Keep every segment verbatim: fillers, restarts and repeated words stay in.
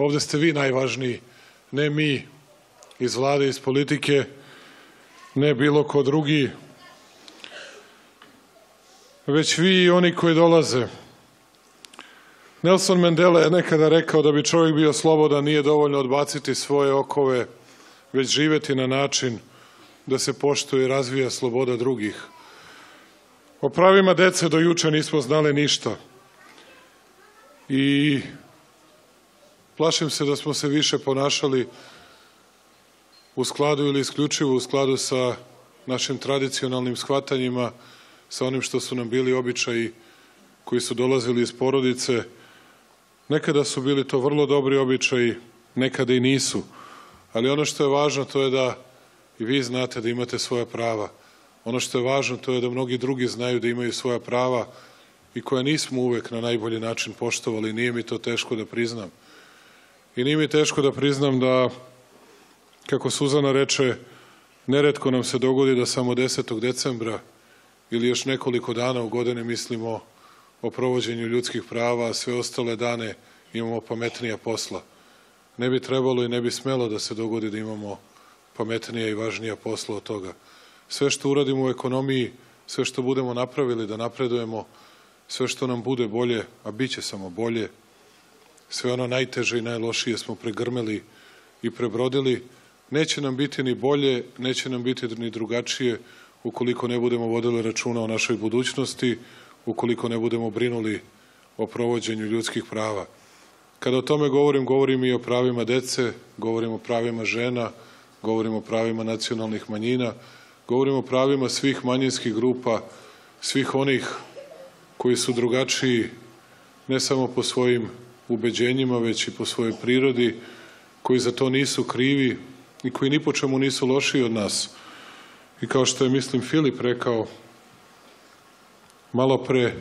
Ovde ste vi najvažniji, ne mi iz vlade, iz politike, ne bilo ko drugi, već vi i oni koji dolaze. Nelson Mandela je nekada rekao da bi čovjek bio slobodan, nije dovoljno odbaciti svoje okove, već živeti na način da se poštuje i razvija sloboda drugih. O pravima dece do juče nismo znali ništa. I plašim se da smo se više ponašali u skladu ili isključivo u skladu sa našim tradicionalnim shvatanjima, sa onim što su nam bili običaji koji su dolazili iz porodice. Nekada su bili to vrlo dobri običaji, nekada i nisu. Ali ono što je važno to je da i vi znate da imate svoja prava. Ono što je važno to je da mnogi drugi znaju da imaju svoja prava i koja nismo uvek na najbolji način poštovali. Nije mi to teško da priznam. I nije mi teško da priznam da, kako Suzana reče, neretko nam se dogodi da samo desetog decembra ili još nekoliko dana u godine mislimo o provođenju ljudskih prava, a sve ostale dane imamo pametnija posla. Ne bi trebalo i ne bi smelo da se dogodi da imamo pametnija i važnija posla od toga. Sve što uradimo u ekonomiji, sve što budemo napravili da napredujemo, sve što nam bude bolje, a bit će samo bolje, sve ono najteže i najlošije smo pregrmeli i prebrodili, neće nam biti ni bolje, neće nam biti ni drugačije ukoliko ne budemo vodili računa o našoj budućnosti, ukoliko ne budemo brinuli o provođenju ljudskih prava. Kada o tome govorim, govorim i o pravima dece, govorim o pravima žena, govorim o pravima nacionalnih manjina, govorim o pravima svih manjinskih grupa, svih onih koji su drugačiji ne samo po svojim ubeđenjima, već i po svojoj prirodi, koji za to nisu krivi i koji ni po čemu nisu lošiji od nas. I kao što je, mislim, Filip rekao malo pre,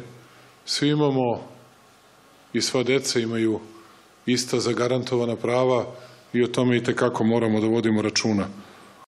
svi imamo i sva deca imaju ista zagarantovana prava i o tome i tekako moramo da vodimo računa.